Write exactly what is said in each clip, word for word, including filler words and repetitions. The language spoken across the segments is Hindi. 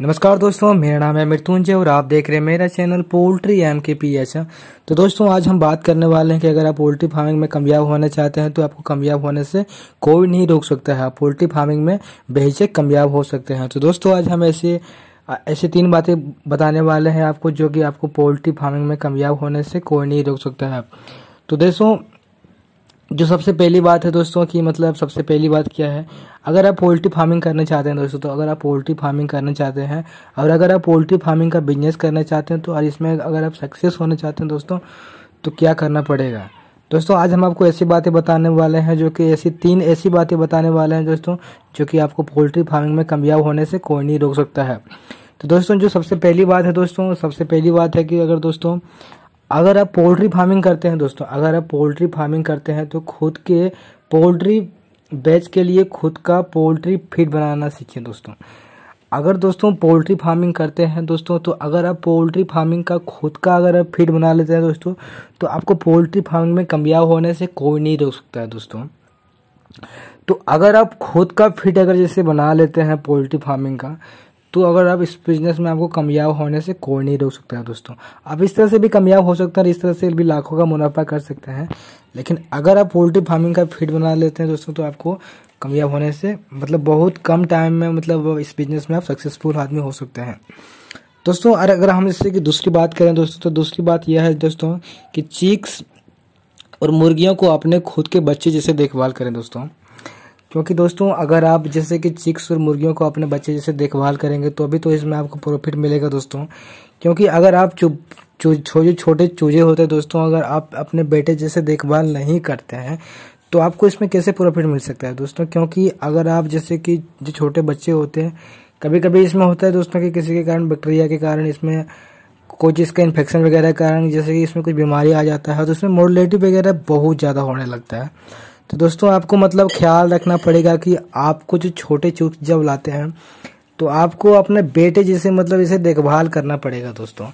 नमस्कार दोस्तों, मेरा नाम है मृत्युंजय और आप देख रहे हैं मेरा channel poultry M K P H. तो दोस्तों आज हम बात करने वाले हैं कि अगर आप पोल्ट्री फार्मिंग में कामयाब होना चाहते हैं तो आपको कामयाब होने से कोई नहीं रोक सकता है। आप पोल्ट्री फार्मिंग में बेहिचक कामयाब हो सकते हैं। तो दोस्तों आज हम ऐसे ऐसी तीन बातें बताने वाले हैं आपको, जो कि आपको पोल्ट्री फार्मिंग में कामयाब होने से कोई नहीं रोक सकता है। तो दोस्तों जो सबसे पहली बात है दोस्तों कि मतलब सबसे पहली बात क्या है, अगर आप पोल्ट्री फार्मिंग करना चाहते हैं दोस्तों, तो अगर आप पोल्ट्री फार्मिंग करना चाहते हैं और अगर आप पोल्ट्री फार्मिंग का बिजनेस करना चाहते हैं तो, और इसमें अगर आप सक्सेस होना चाहते हैं दोस्तों, तो क्या करना पड़ेगा दोस्तों। आज हम आपको ऐसी बातें बताने वाले हैं जो कि ऐसी तीन ऐसी बातें बताने वाले हैं दोस्तों जो कि आपको पोल्ट्री फार्मिंग में कामयाब होने से कोई नहीं रोक सकता है। तो दोस्तों जो सबसे पहली बात है दोस्तों, सबसे पहली बात है कि अगर दोस्तों अगर आप पोल्ट्री फार्मिंग करते हैं दोस्तों, अगर आप पोल्ट्री फार्मिंग करते हैं तो खुद के पोल्ट्री बैच के लिए खुद का पोल्ट्री फीड बनाना सीखें दोस्तों। अगर दोस्तों पोल्ट्री फार्मिंग करते हैं दोस्तों, तो अगर आप पोल्ट्री फार्मिंग का खुद का अगर आप फीड बना लेते हैं दोस्तों, तो आपको पोल्ट्री फार्मिंग में कामयाब होने से कोई नहीं रोक सकता है दोस्तों। तो अगर आप खुद का फीड अगर जैसे बना लेते हैं पोल्ट्री फार्मिंग का, तो अगर आप इस बिजनेस में आपको कामयाब होने से कोई नहीं रोक सकता है दोस्तों। आप इस तरह से भी कामयाब हो सकते हैं, इस तरह से भी लाखों का मुनाफा कर सकते हैं। लेकिन अगर आप पोल्ट्री फार्मिंग का फीड बना लेते हैं दोस्तों, तो आपको कामयाब होने से मतलब बहुत कम टाइम में मतलब इस बिजनेस में आप सक्सेसफुल आदमी हो सकते हैं दोस्तों। और अगर हम इससे कि दूसरी बात करें दोस्तों, तो दूसरी बात यह है दोस्तों कि चीक्स और मुर्गियों को अपने खुद के बच्चे जैसे देखभाल करें दोस्तों। क्योंकि दोस्तों अगर आप जैसे कि चिक्स और मुर्गियों को अपने बच्चे जैसे देखभाल करेंगे तो अभी तो इसमें आपको प्रॉफिट मिलेगा दोस्तों। क्योंकि अगर आप चुप छोटे छोटे चूजे होते हैं दोस्तों, अगर आप अपने बेटे जैसे देखभाल नहीं करते हैं तो आपको इसमें कैसे प्रॉफिट मिल सकता है दोस्तों। क्योंकि अगर आप जैसे कि जो छोटे बच्चे होते हैं, कभी कभी इसमें होता है दोस्तों कि किसी के कारण बैक्टीरिया के कारण इसमें कुछ इसका इन्फेक्शन वगैरह के कारण जैसे कि इसमें कुछ बीमारी आ जाता है, तो इसमें मोर्टेलिटी वगैरह बहुत ज़्यादा होने लगता है। तो दोस्तों आपको मतलब ख्याल रखना पड़ेगा कि आपको जो छोटे चूजे जब लाते हैं तो आपको अपने बेटे जैसे मतलब इसे देखभाल करना पड़ेगा दोस्तों,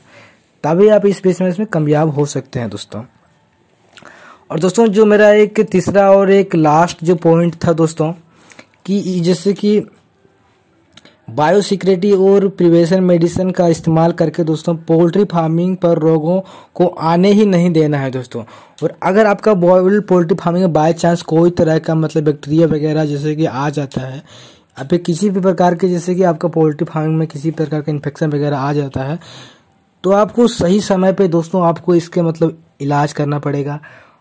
तभी आप इस बिजनेस में कामयाब हो सकते हैं दोस्तों। और दोस्तों जो मेरा एक तीसरा और एक लास्ट जो पॉइंट था दोस्तों कि जैसे कि बायोसिक्योरिटी और प्रिवेंशन मेडिसिन का इस्तेमाल करके दोस्तों पोल्ट्री फार्मिंग पर रोगों को आने ही नहीं देना है दोस्तों। और अगर आपका बॉयल पोल्ट्री फार्मिंग में बाय चांस कोई तरह का मतलब बैक्टीरिया वगैरह जैसे कि आ जाता है, आप किसी भी प्रकार के जैसे कि आपका पोल्ट्री फार्मिंग में किसी प्रकार का इन्फेक्शन वगैरह आ जाता है, तो आपको सही समय पर दोस्तों आपको इसके मतलब इलाज करना पड़ेगा।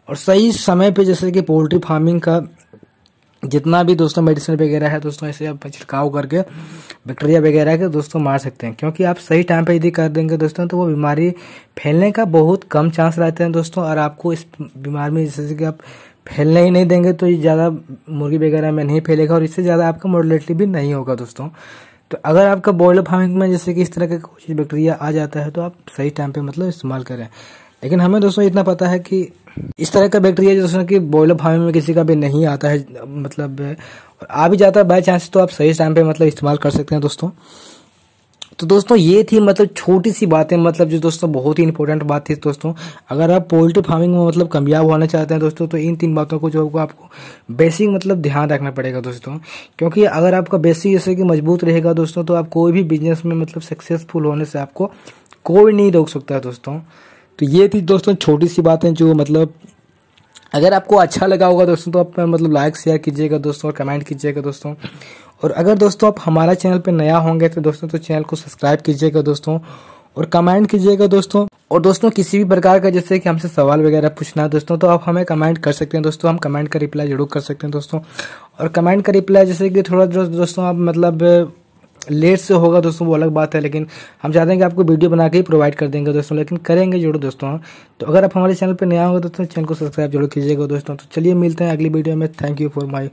और सही समय पर जैसे कि पोल्ट्री फार्मिंग का जितना भी दोस्तों मेडिसिन वगैरह है दोस्तों, इसे आप छिड़काव करके बैक्टीरिया वगैरह के दोस्तों मार सकते हैं। क्योंकि आप सही टाइम पे यदि कर देंगे दोस्तों तो वो बीमारी फैलने का बहुत कम चांस रहते हैं दोस्तों। और आपको इस बीमारी में जैसे कि आप फैलने ही नहीं देंगे तो ये ज़्यादा मुर्गी वगैरह में नहीं फैलेगा और इससे ज़्यादा आपका मोर्टेलिटी भी नहीं होगा दोस्तों। तो अगर आपका बॉयलर फार्मिंग में जैसे कि इस तरह का कुछ बैक्टीरिया आ जाता है तो आप सही टाइम पर मतलब इस्तेमाल करें। लेकिन हमें दोस्तों इतना पता है कि इस तरह का बैक्टीरिया दोस्तों कि बॉयलर फार्मिंग में किसी का भी नहीं आता है, मतलब आ भी जाता है बाय चांस, तो आप सही टाइम पे मतलब इस्तेमाल कर सकते हैं दोस्तों। तो दोस्तों ये थी मतलब छोटी सी बातें, मतलब जो दोस्तों बहुत ही इंपॉर्टेंट बात थी दोस्तों। अगर आप पोल्ट्री फार्मिंग में मतलब कामयाब होना चाहते हैं दोस्तों, तो इन तीन बातों को जो आपको आपको बेसिक मतलब ध्यान रखना पड़ेगा दोस्तों। क्योंकि अगर आपका बेसिक जैसे कि मजबूत रहेगा दोस्तों, तो आप कोई भी बिजनेस में मतलब सक्सेसफुल होने से आपको कोई नहीं रोक सकता है दोस्तों। तो ये थी दोस्तों छोटी सी बातें जो मतलब अगर आपको अच्छा लगा होगा दोस्तों तो आप मतलब लाइक शेयर कीजिएगा दोस्तों और कमेंट कीजिएगा दोस्तों। और अगर दोस्तों आप हमारा चैनल पे नया होंगे तो दोस्तों तो चैनल को सब्सक्राइब कीजिएगा दोस्तों और कमेंट कीजिएगा दोस्तों। और दोस्तों किसी भी प्रकार का जैसे कि हमसे सवाल वगैरह पूछना है दोस्तों, तो आप हमें कमेंट कर सकते हैं दोस्तों, हम कमेंट का रिप्लाई जरूर कर सकते हैं दोस्तों। और कमेंट का रिप्लाई जैसे कि थोड़ा दोस्तों आप मतलब लेट से होगा दोस्तों वो अलग बात है, लेकिन हम चाहते हैं कि आपको वीडियो बना के ही प्रोवाइड कर देंगे दोस्तों, लेकिन करेंगे जरूर दोस्तों। तो अगर आप हमारे चैनल पर नया होगा दोस्तों, चैनल को सब्सक्राइब जरूर कीजिएगा दोस्तों। तो चलिए मिलते हैं अगली वीडियो में। Thank you for my